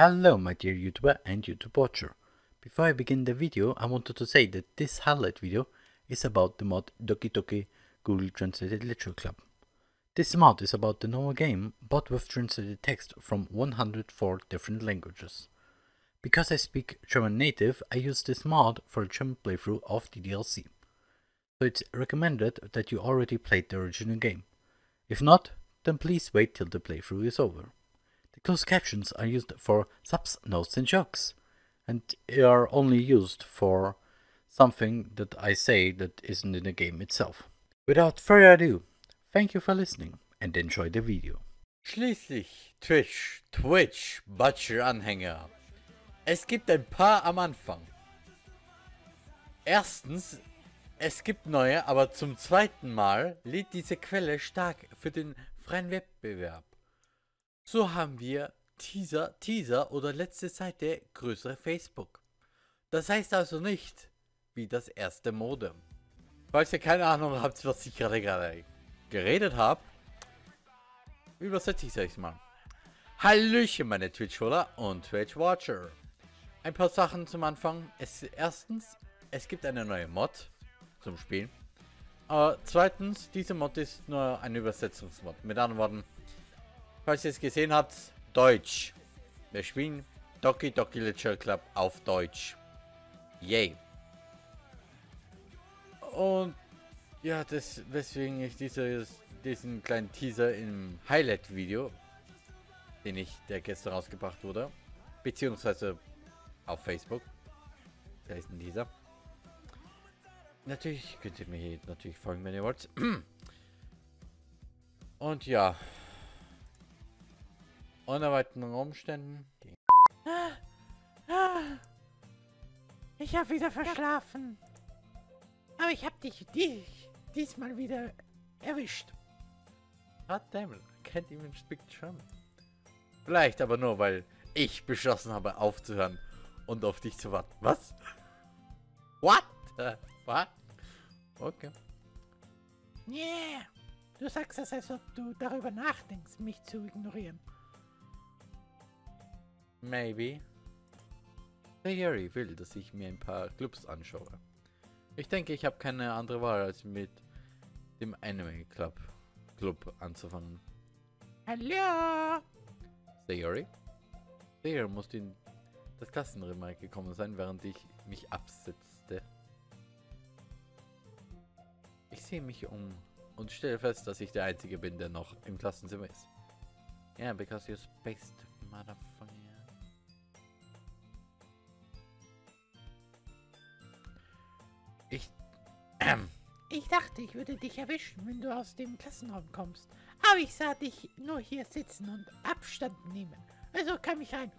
Hello my dear YouTuber and YouTube watcher. Before I begin the video, I wanted to say that this highlight video is about the mod Doki Doki Google Translated Literature Club. This mod is about the normal game, but with translated text from 104 different languages. Because I speak German native, I use this mod for a German playthrough of the DLC. So it's recommended that you already played the original game. If not, then please wait till the playthrough is over. The closed captions are used for subs, notes and jokes, and are only used for something that I say that isn't in the game itself. Without further ado, thank you for listening and enjoy the video. Schließlich Twitch, Butcher-Anhänger. Es gibt ein paar am Anfang. Erstens, es gibt neue, aber zum zweiten Mal lädt diese Quelle stark für den freien Wettbewerb. So haben wir Teaser oder letzte Seite größere Facebook. Das heißt also nicht, wie das erste Modem. Falls ihr keine Ahnung habt, was ich gerade geredet habe, übersetze ich es euch mal. Hallöchen meine Twitch-Holer und Twitch-Watcher. Ein paar Sachen zum Anfang. Erstens, es gibt eine neue Mod zum Spiel. Aber zweitens, diese Mod ist nur ein Übersetzungsmod. Mit anderen Worten, falls ihr es gesehen habt, Deutsch. Wir spielen Doki Doki Literature Club auf Deutsch. Yay. Und ja, weswegen ich diesen kleinen Teaser im Highlight-Video, der gestern rausgebracht wurde, beziehungsweise auf Facebook, da ist ein Teaser. Natürlich könnt ihr mir hier natürlich folgen, wenn ihr wollt. Und ja. Ohne weiteren Umständen. Ich habe wieder verschlafen. Aber ich habe dich diesmal wieder erwischt. Goddamn, I can't even speak German. Vielleicht aber nur, weil ich beschlossen habe aufzuhören und auf dich zu warten. Was? What the fuck? Okay. Yeah. Du sagst das, als ob du darüber nachdenkst, mich zu ignorieren. Maybe. Der Harry will, dass ich mir ein paar Clubs anschaue. Ich denke, ich habe keine andere Wahl, als mit dem Anime Club anzufangen. Hallo! Sayori? Sayori musste in das Klassenremal gekommen sein, während ich mich absetzte. Ich sehe mich um und stelle fest, dass ich der Einzige bin, der noch im Klassenzimmer ist. Yeah, because you're spaced, motherfucker. Ich dachte, ich würde dich erwischen, wenn du aus dem Klassenraum kommst. Aber ich sah dich nur hier sitzen und Abstand nehmen. Also kam ich rein.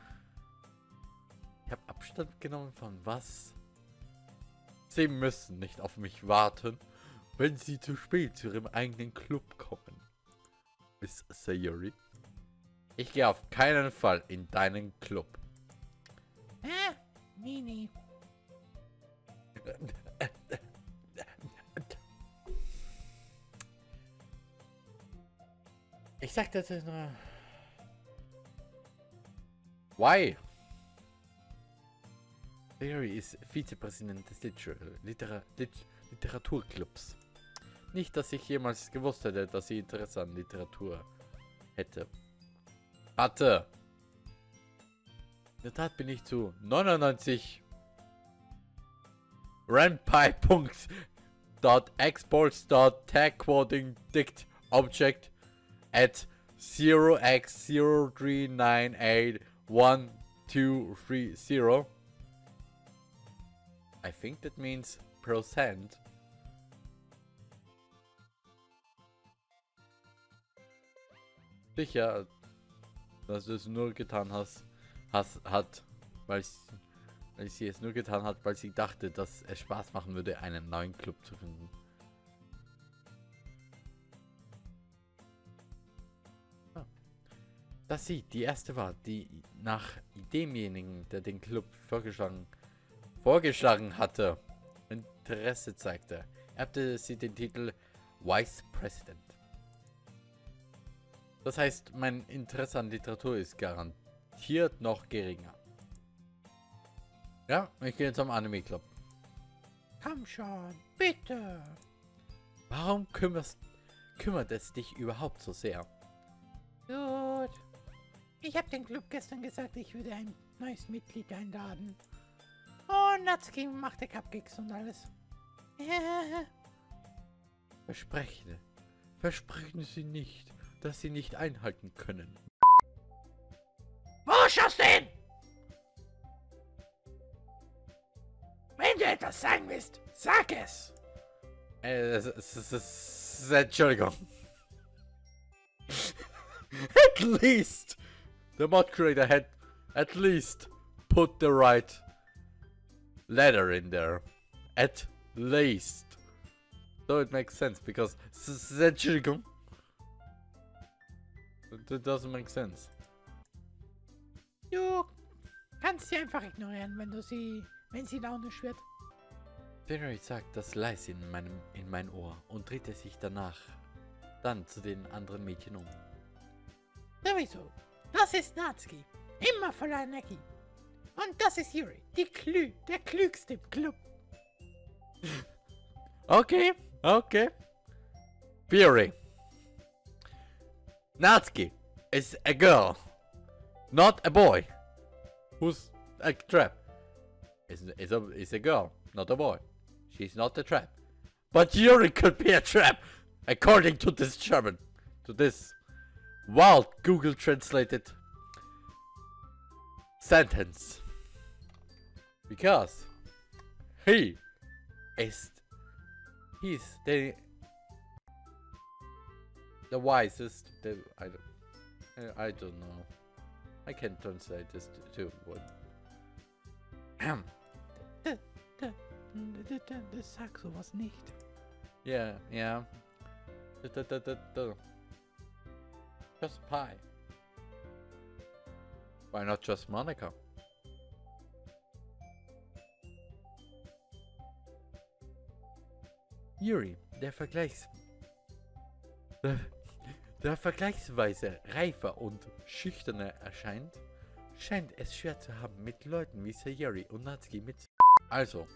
Ich habe Abstand genommen von was? Sie müssen nicht auf mich warten, wenn sie zu spät zu ihrem eigenen Club kommen. Miss Sayori. Ich gehe auf keinen Fall in deinen Club. Hä? Nee. Ich sag das jetzt nur. Why? Barry ist Vizepräsident des Literaturclubs. Nicht, dass ich jemals gewusst hätte, dass sie Interesse an Literatur hätte. Warte! In der Tat bin ich zu 99 Rampai.exports.tagquoting.dict object at 0x03981230. I think that means %. Sicher, dass du es nur getan hat, weil sie es nur getan hat, weil sie dachte, dass es Spaß machen würde, einen neuen Club zu finden. Dass sie die erste war, die nach demjenigen, der den Club vorgeschlagen hatte, Interesse zeigte, erbte sie den Titel Vice President. Das heißt, mein Interesse an Literatur ist garantiert hier noch geringer. Ja, ich gehe jetzt am Anime Club. Komm schon, bitte. Warum kümmert es dich überhaupt so sehr? Gut. Ich habe dem Club gestern gesagt, ich würde ein neues Mitglied einladen. Und Natsuki machte Cupcakes und alles. Versprechen Sie nicht, dass Sie nicht einhalten können. Wo schaust du hin? Wenn du etwas sagen willst, sag es! Entschuldigung. At least the mod creator had at least put the right letter in there. At least. So it makes sense because Entschuldigung. That doesn't make sense. Du kannst sie einfach ignorieren, wenn sie launisch wird. Fenrir sagt das leise in mein Ohr und drehte sich dann zu den anderen Mädchen um. Sowieso, das ist Natsuki, immer voller Energie. Und das ist Yuri, der Klügste im Club. Okay, okay. Yuri. Natsuki is a girl, not a boy. Who's a trap? Is a girl, not a boy. She's not a trap. But Yuri could be a trap, according to this German, to this wild Google translated sentence. Because he's the wisest, I don't know. I can translate this to what? Das sagt sowas nicht. Ja, ja. Just pie. Why not just Monica? Yuri, der vergleichsweise reifer und schüchterner erscheint, scheint es schwer zu haben, mit Leuten wie Sayuri und Natsuki mit. Also,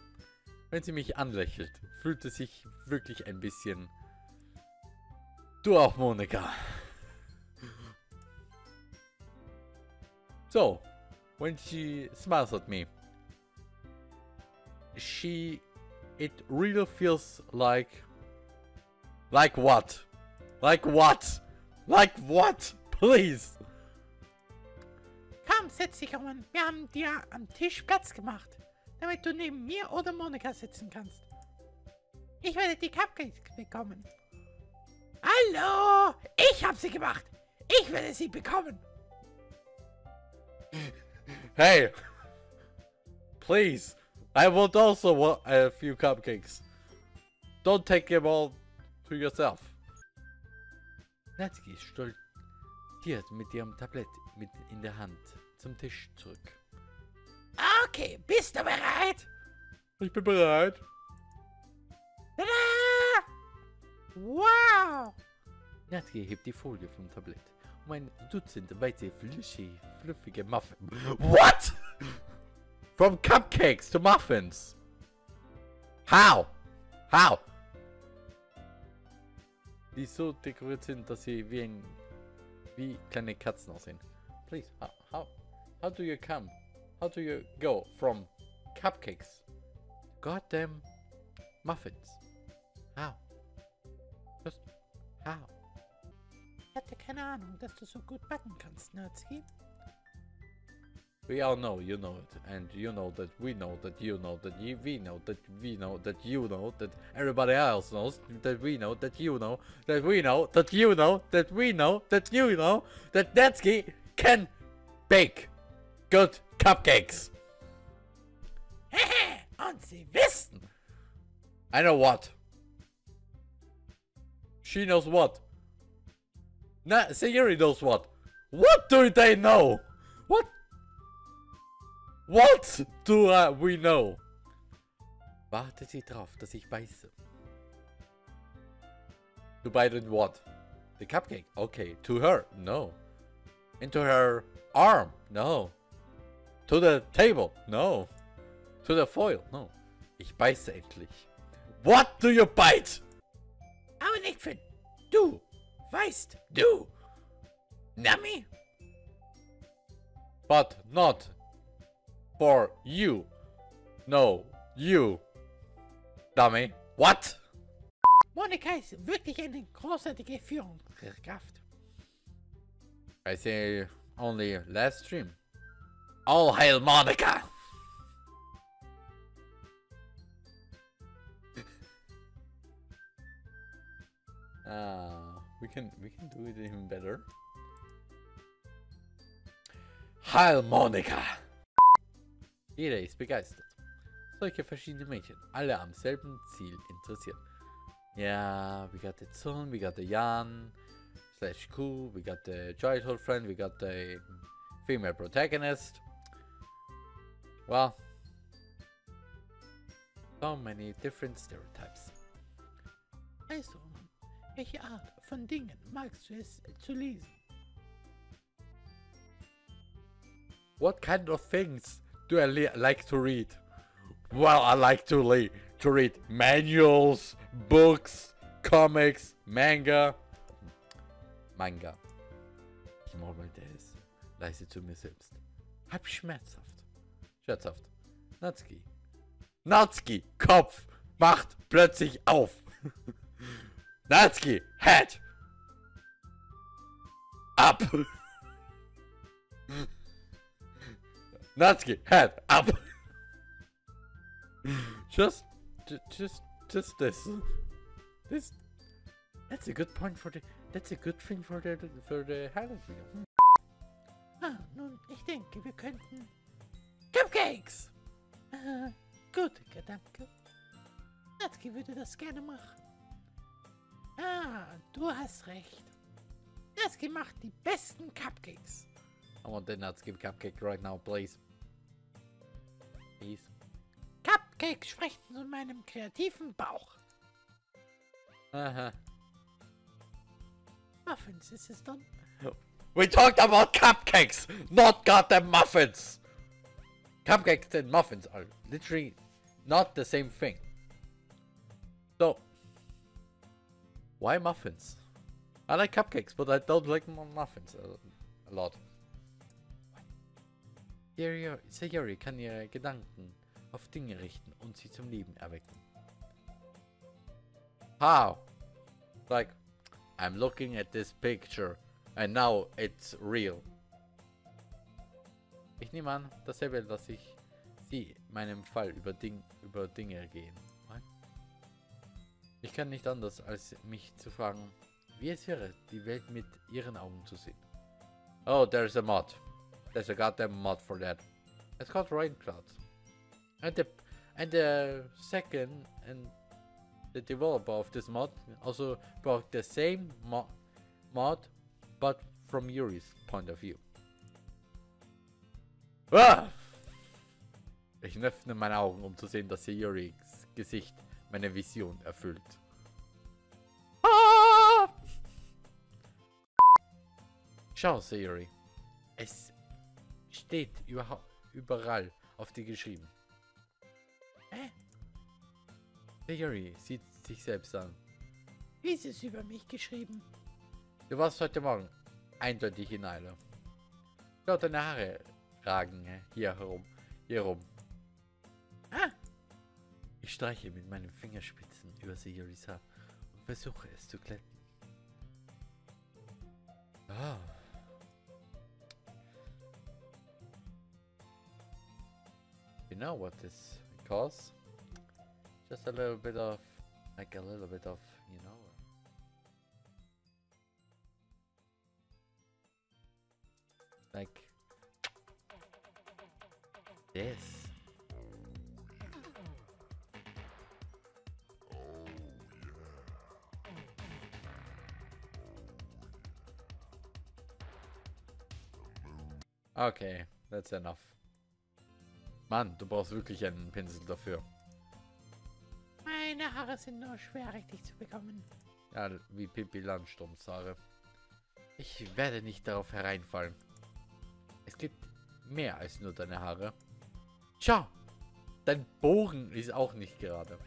wenn sie mich anlächelt, fühlt es sich wirklich ein bisschen. Du auch, Monika. So, when she smiles at me, it really feels like what? Like what? Like what? Please. Komm, setz dich, Roman. Wir haben dir am Tisch Platz gemacht, damit du neben mir oder Monika sitzen kannst. Ich werde die Cupcakes bekommen. Hallo! Ich habe sie gemacht! Ich werde sie bekommen! Hey! Please! I would also want a few cupcakes. Don't take them all to yourself. Natsuki stolziert mit ihrem Tablett in der Hand zum Tisch zurück. Okay, bist du bereit? Ich bin bereit. Tada! Wow! Natsuki hebt die Folie vom Tablett, um ein Dutzend weite, fluffige Muffins. What? From cupcakes to muffins. How? How? Die so dekoriert sind, dass sie wie kleine Katzen aussehen. Please, how do you come? How do you go from cupcakes to goddamn muffins? How? Just how? Ich hatte keine Ahnung, dass du so gut backen kannst, Natsuki. We all know, you know it, and you know that we know that you know that we know that we know that you know that everybody else knows that we know that you know that we know that you know that we know that you know that Natsuki can bake good cupcakes. Hehe, und sie wissen. I know what. She knows what. Sayuri knows what. What do they know? What? What do we know? Wartet sie drauf, dass ich beiße. To bite in what? The cupcake? Okay. To her? No. Into her Arm? No. To the table? No. To the foil? No. Ich beiße endlich. What do you bite? Ein Äpfel. Du. Weißt du. Nami? But not. For you. No. You. Dummy. What? Monika ist wirklich eine großartige Führungskraft. I see only last stream. All hail Monika! We can do it even better. Hail Monika! Jeder ist begeistert. Solche verschiedene Mädchen, alle am selben Ziel interessiert. Yeah, we got the Tsun, we got the Yan, slash Ku, we got the childhood friend, we got the female protagonist. Well, so many different stereotypes. Also, welche Art von Dingen magst du es zu lesen? What kind of things do I like to read? Well, I like to read manuals, books, comics, manga. Manga. Ich murmelte es leise zu mir selbst. Halb schmerzhaft. Scherzhaft. Natsuki. Natsuki, Kopf, macht plötzlich auf. Natsuki, Head. Up. Natsuki, Head, up. Just this. This. That's a good point for the. That's a good thing for the highlight video. Ah, nun, ich denke, wir könnten Cupcakes. Gut, Gedanke. Natsuki würde das gerne machen. Ah, du hast recht. Natsuki macht die besten Cupcakes. I want the Natsuki cupcake right now, please. Please. Cupcakes sprechen zu meinem kreativen Bauch. Aha. Muffins, is this done? We talked about cupcakes, not goddamn muffins! Cupcakes and muffins are literally not the same thing. So, why muffins? I like cupcakes, but I don't like muffins a lot. Sayori kann ihre Gedanken auf Dinge richten und sie zum Leben erwecken. How? Like, I'm looking at this picture and now it's real. Ich nehme an, dasselbe, dass ich sie in meinem Fall über Dinge gehen. Ich kann nicht anders, als mich zu fragen, wie es wäre, die Welt mit ihren Augen zu sehen. Oh, there's a mod. There's a goddamn mod for that. It's called Raincloud. The developer of this mod also brought the same mod, but from Yuri's point of view. Ah! Ich öffne meine Augen, zu sehen, dass hier Yuris Gesicht meine Vision erfüllt. Ah! Schau, Sayuri. Es steht überall auf dir geschrieben. Hä? Sayuri sieht sich selbst an. Wie ist es über mich geschrieben? Du warst heute Morgen eindeutig in Eile. Schau, deine Haare ragen hier herum. Ah! Ich streiche mit meinen Fingerspitzen über Sayuris Haar und versuche es zu glätten. Ah. You know what this causes? Just a little bit of, like a little bit of, you know. Like this. Oh, yeah. Okay, that's enough. Mann, du brauchst wirklich einen Pinsel dafür. Meine Haare sind nur schwer richtig zu bekommen. Ja, wie Pippi Langstrumpfs Haare. Ich werde nicht darauf hereinfallen. Es gibt mehr als nur deine Haare. Schau, dein Bogen ist auch nicht gerade.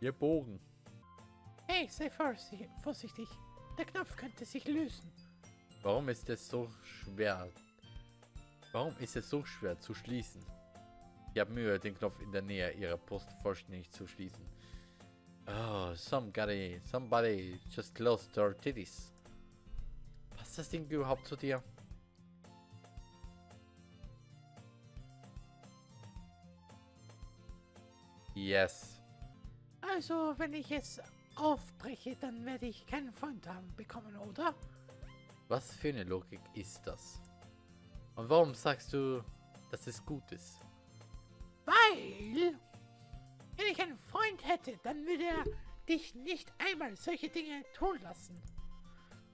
Ihr Bogen. Hey, sei vorsichtig. Der Knopf könnte sich lösen. Warum ist es so schwer? Warum ist es so schwer zu schließen? Ich habe Mühe, den Knopf in der Nähe ihrer Brust vollständig zu schließen. Oh, somebody just closed their titties. Passt das Ding überhaupt zu dir? Yes. Also, wenn ich es aufbreche, dann werde ich keinen Freund haben bekommen, oder? Was für eine Logik ist das? Und warum sagst du, dass es gut ist? Weil, wenn ich einen Freund hätte, dann würde er dich nicht einmal solche Dinge tun lassen.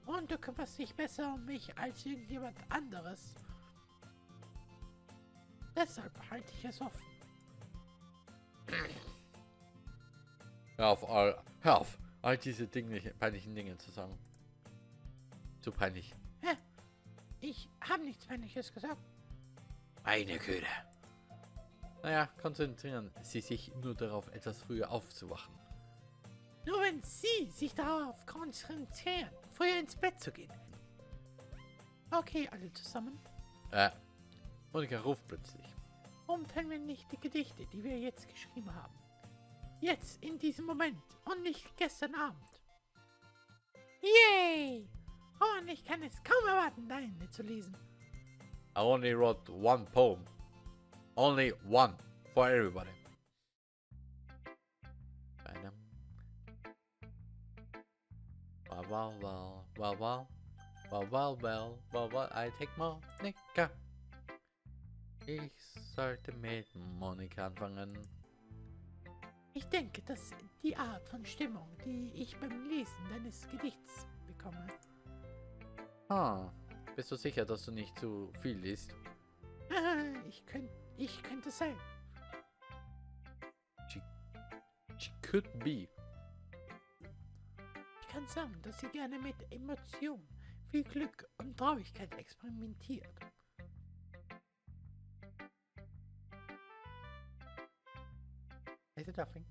Und du kümmerst dich besser um mich als irgendjemand anderes. Deshalb halte ich es offen. Hör auf all diese peinlichen Dinge zu sagen. Zu peinlich. Hä? Ich habe nichts Peinliches gesagt. Meine Güte. Naja, konzentrieren Sie sich nur darauf, etwas früher aufzuwachen. Nur wenn Sie sich darauf konzentrieren, früher ins Bett zu gehen. Okay, alle zusammen. Monika ruft plötzlich. Warum teilen wir nicht die Gedichte, die wir jetzt geschrieben haben? Jetzt, in diesem Moment und nicht gestern Abend. Yay! Oh, und ich kann es kaum erwarten, deine zu lesen. I only wrote one poem. Only one for everybody. Wow, wow, wow, wow, wow, wow, wow, wow, wow, I take Monika. Ich sollte mit Monika anfangen. Ich denke, dass die Art von Stimmung, die ich beim Lesen deines Gedichts bekomme. Ah, bist du sicher, dass du nicht zu viel liest? Ich könnte sein. She could be. Ich kann sagen, dass sie gerne mit Emotionen, viel Glück und Traurigkeit experimentiert. Is it nothing?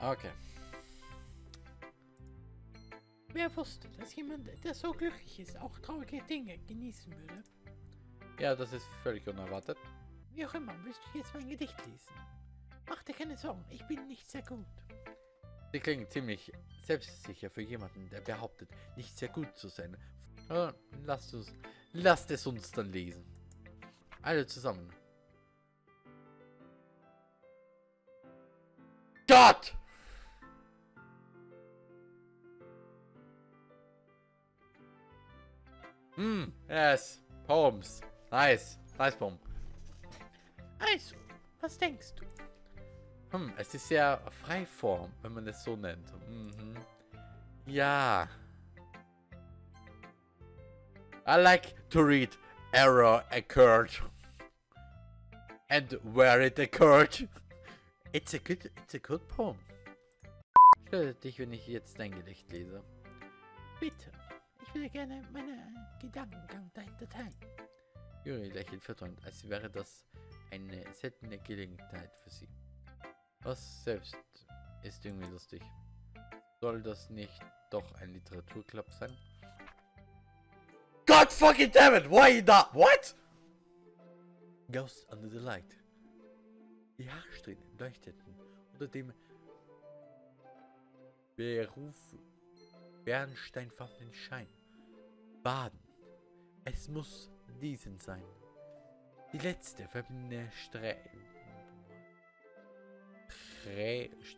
Okay. Wer wusste, dass jemand, der so glücklich ist, auch traurige Dinge genießen würde? Ja, das ist völlig unerwartet. Wie auch immer, willst du jetzt mein Gedicht lesen? Mach dir keine Sorgen, ich bin nicht sehr gut. Sie klingen ziemlich selbstsicher für jemanden, der behauptet, nicht sehr gut zu sein. Lasst es uns dann lesen. Alle zusammen. Gott! Yes, poems. Nice poem. Also, was denkst du? Es ist ja Freiform, wenn man es so nennt. Ja. I like to read error occurred. And where it occurred. It's a good poem. Stell dich, wenn ich jetzt dein Gedicht lese. Bitte. Ich würde gerne meinen Gedankengang dahinter teilen. Juri lächelt verträumt, als wäre das eine seltene Gelegenheit für sie. Was selbst ist irgendwie lustig. Soll das nicht doch ein Literaturclub sein? God fucking damn it! Why not? What? Ghost under the light. Die Haarsträhnen leuchteten unter dem bernsteinfarbenen Schein. Baden. Es muss diesen sein. Die letzte verbindende Strahlen. I don't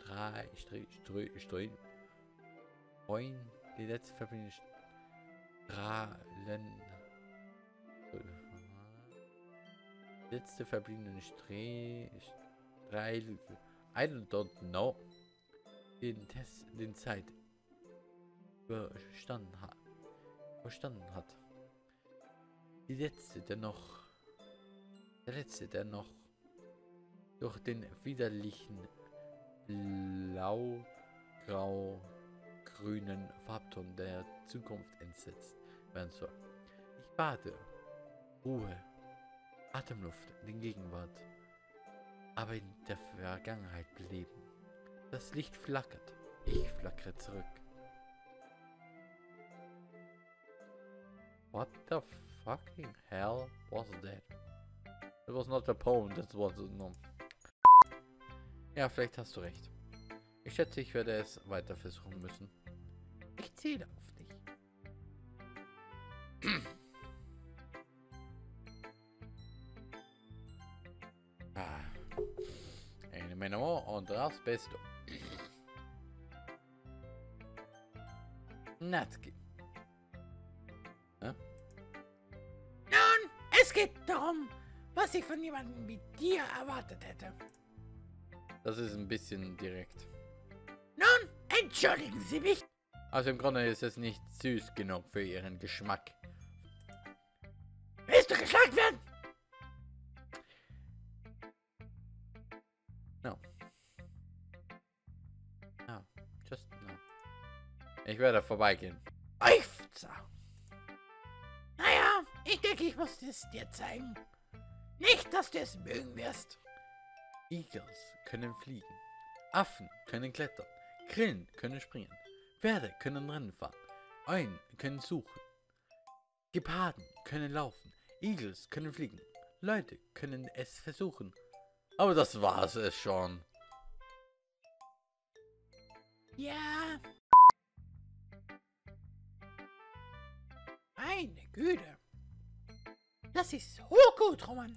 know. Den Test, den Zeit verstanden hat. Der letzte, der noch durch den widerlichen blau-grau-grünen Farbton der Zukunft entsetzt werden soll. Ich bate Ruhe, Atemluft in der Gegenwart, aber in der Vergangenheit bleiben. Das Licht flackert, ich flackere zurück. What the fucking hell was that? It was not a poem, that was no. Ja, vielleicht hast du recht. Ich schätze, ich werde es weiter versuchen müssen. Ich zähle auf dich. Eine Menge und das Beste. Natsuki. Nun, es geht darum, was ich von jemandem wie dir erwartet hätte. Das ist ein bisschen direkt. Nun, entschuldigen Sie mich. Also im Grunde ist es nicht süß genug für Ihren Geschmack. Willst du geschlagen werden? No. No. Just no. Ich werde vorbeigehen. Seufzer. Naja, ich denke, ich muss es dir zeigen. Nicht, dass du es mögen wirst. Igels können fliegen, Affen können klettern, Grillen können springen, Pferde können rennen fahren, Eulen können suchen, Geparden können laufen, Igels können fliegen, Leute können es versuchen. Aber das war's es schon. Ja. Meine Güte. Das ist so gut, Roman.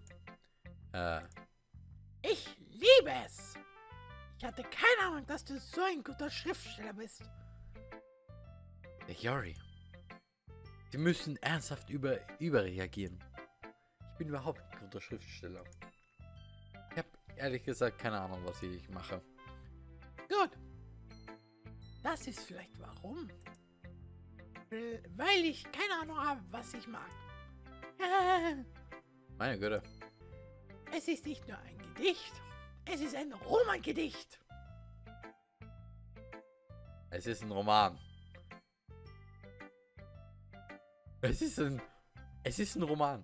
Ich liebe es! Ich hatte keine Ahnung, dass du so ein guter Schriftsteller bist. Yori, Sie müssen ernsthaft überreagieren. Ich bin überhaupt ein guter Schriftsteller. Ich habe ehrlich gesagt keine Ahnung, was ich mache. Gut. Das ist vielleicht warum. Weil ich keine Ahnung habe, was ich mag. Meine Güte. Es ist nicht nur ein Gedicht, es ist ein Romangedicht. Es ist ein Roman. Es ist ein Roman.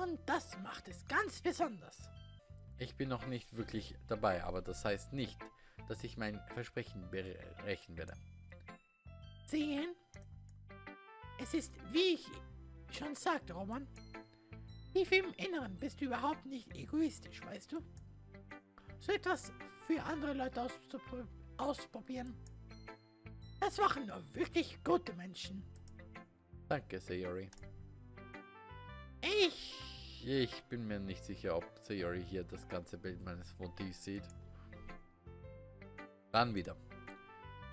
Und das macht es ganz besonders. Ich bin noch nicht wirklich dabei, aber das heißt nicht, dass ich mein Versprechen brechen werde. Sehen? Es ist, wie ich schon sagte, Roman. Tief im Inneren bist du überhaupt nicht egoistisch, weißt du? So etwas für andere Leute ausprobieren. Das machen nur wirklich gute Menschen. Danke, Sayori. Ich bin mir nicht sicher, ob Sayori hier das ganze Bild meines Motivs sieht. Dann wieder.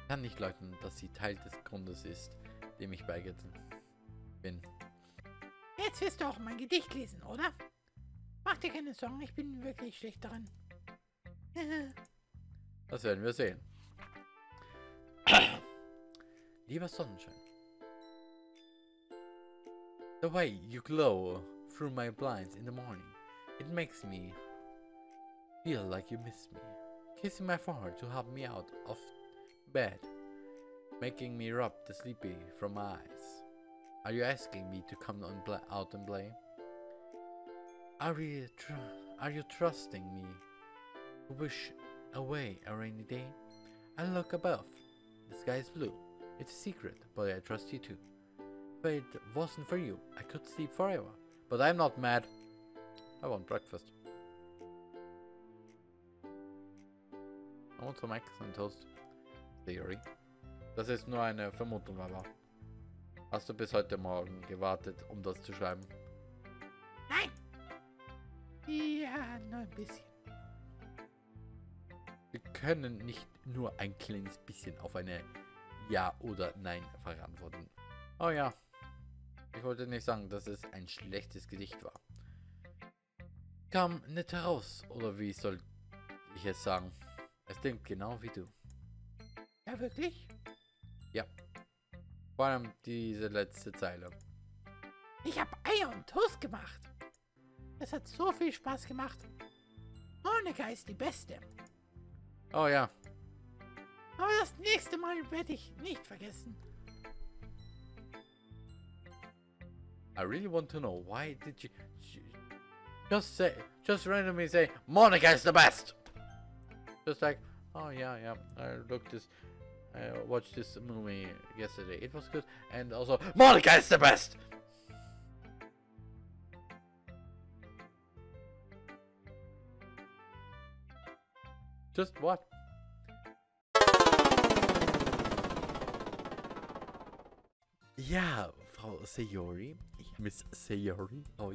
Ich kann nicht leugnen, dass sie Teil des Grundes ist, dem ich beigetreten bin. Jetzt wirst du auch mein Gedicht lesen, oder? Mach dir keine Sorgen, ich bin wirklich schlecht darin. Das werden wir sehen. Lieber Sonnenschein. The way you glow through my blinds in the morning, it makes me feel like you miss me. Kissing my forehead to help me out of bed, making me rub the sleepy from my eyes. Are you asking me to come on out and play? Are you trusting me to wish away a rainy day? I look above. The sky is blue. It's a secret, but I trust you too. If it wasn't for you, I could sleep forever. But I'm not mad. I want breakfast. I want some eggs and toast. Theory. Das ist nur eine Vermutung, aber... Hast du bis heute Morgen gewartet, um das zu schreiben? Nein! Ja, nur ein bisschen. Wir können nicht nur ein kleines bisschen auf eine Ja- oder Nein-Frage antworten. Oh ja. Ich wollte nicht sagen, dass es ein schlechtes Gedicht war. Kam nicht heraus, oder wie soll ich es sagen? Es klingt genau wie du. Ja, wirklich? Ja. Vor allem diese letzte Zeile. Ich habe Eier und Toast gemacht. Es hat so viel Spaß gemacht. Monika ist die Beste. Oh ja. Aber das nächste Mal werde ich nicht vergessen. I really want to know why did you just randomly say Monica is the best. Just like, oh yeah, I watched this movie yesterday. It was good, and also Monica is the best. Just what? Ja, Frau Sayori. Miss Sayori. Frau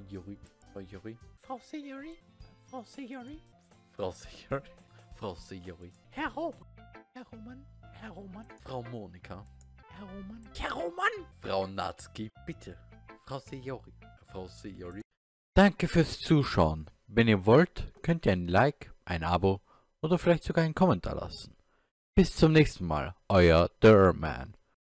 Sayori. Herr Roman. Frau Monika. Herr Roman. Frau Natsuki. Bitte. Frau Sayori. Danke fürs Zuschauen. Wenn ihr wollt, könnt ihr ein Like, ein Abo oder vielleicht sogar einen Kommentar lassen. Bis zum nächsten Mal. Euer Derman.